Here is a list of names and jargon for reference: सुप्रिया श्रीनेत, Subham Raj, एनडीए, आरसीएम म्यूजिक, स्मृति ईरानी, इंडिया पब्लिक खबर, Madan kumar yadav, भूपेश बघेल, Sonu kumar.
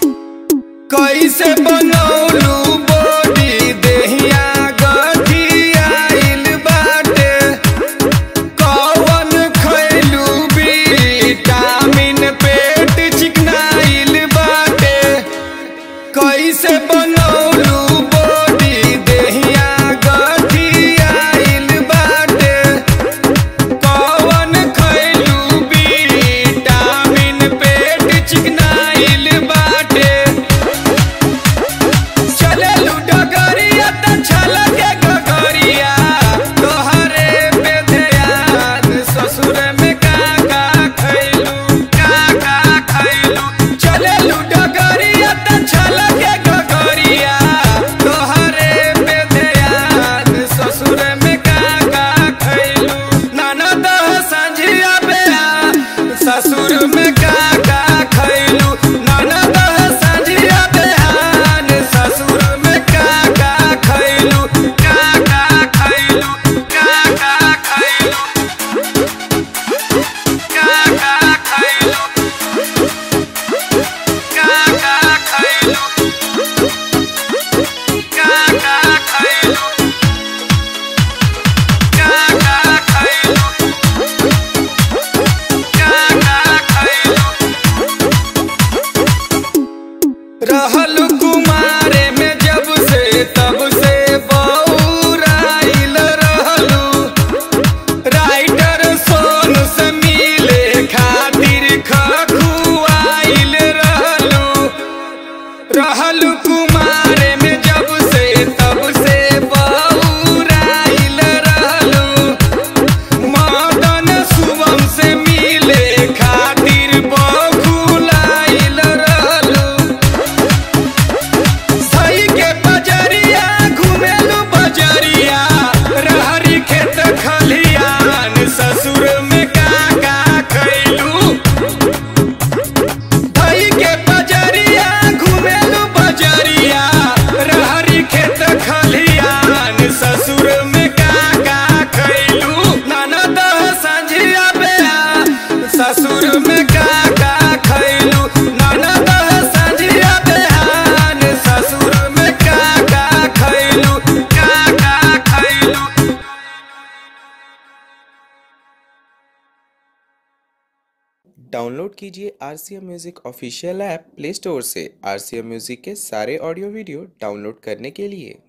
कैसे बनौलू बॉडी देहिया गठिया आइल बाटे, कौन खैलू विटामिन पेट चिकनाइल बाटे। कैसे बनौलू बॉडी देहिया गठिया आइल बाटे, कौन खैलू विटामिन पेट चिकनाइल बाटे। रहल कुमारे में जब से तब से बौराइल रहलू, राइटर सोनू से मिले खातिर खखुआइल रहलू। रहल कुमारे में जब से तब से बौराइल रहलू, मदन शुभम से मिले खातिर बौखुलाइल रहलू। डाउनलोड कीजिए आरसीएम म्यूजिक official app play store से। आरसीएम म्यूजिक के सारे ऑडियो वीडियो डाउनलोड करने के लिए